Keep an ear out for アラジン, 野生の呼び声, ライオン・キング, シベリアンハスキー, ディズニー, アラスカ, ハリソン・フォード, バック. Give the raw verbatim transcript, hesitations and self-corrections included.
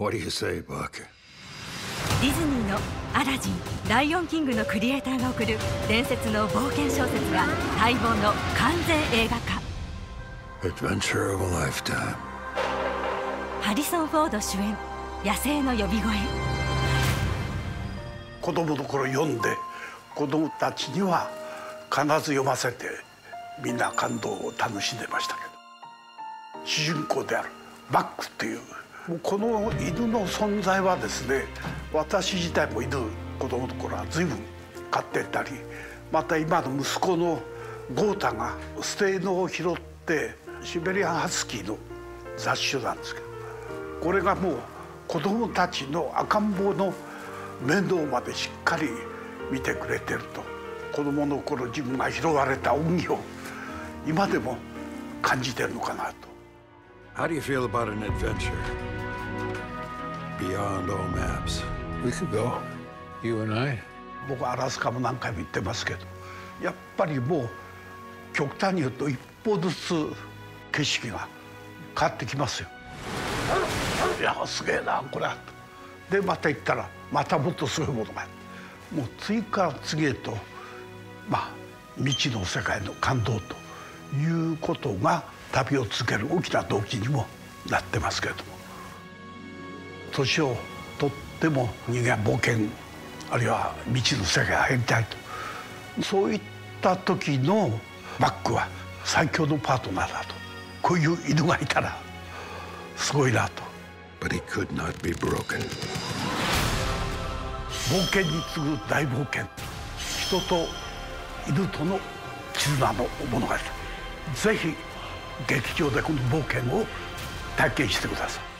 What do you say, Buck? ディズニーの「アラジン」「ライオンキング」のクリエイターが送る伝説の冒険小説が待望の完全映画化。ハリソン・フォード主演「野生の呼び声」。子供の頃読んで、子供たちには必ず読ませて、みんな感動を楽しんでましたけど、主人公であるバックっていう、この犬の存在はですね、私自体も犬、子供の頃は随分飼ってたり、また今の息子の豪太が捨て犬を拾って、シベリアンハスキーの雑種なんですけど、これがもう子供たちの赤ん坊の面倒までしっかり見てくれてると、子供の頃自分が拾われた恩義を今でも感じてるのかなと。 How do you feel about an adventure? Beyond all maps. We could go. You and I. 僕はアラスカも何回も行ってますけど、やっぱりもう極端に言うと一歩ずつ景色が変わってきますよ。いや、すげえなこれ。でまた行ったらまたもっとすごいものが、もう次から次へと、まあ未知の世界の感動ということが旅を続ける大きな動機にもなってますけれども、年を取っても人間冒険、あるいは未知の世界へ入りたいと、そういった時のバックは最強のパートナーだと。こういう犬がいたらすごいなと。But he could not be broken. 冒険に次ぐ大冒険、人と犬との絆の物語。ぜひ劇場でこの冒険を体験してください。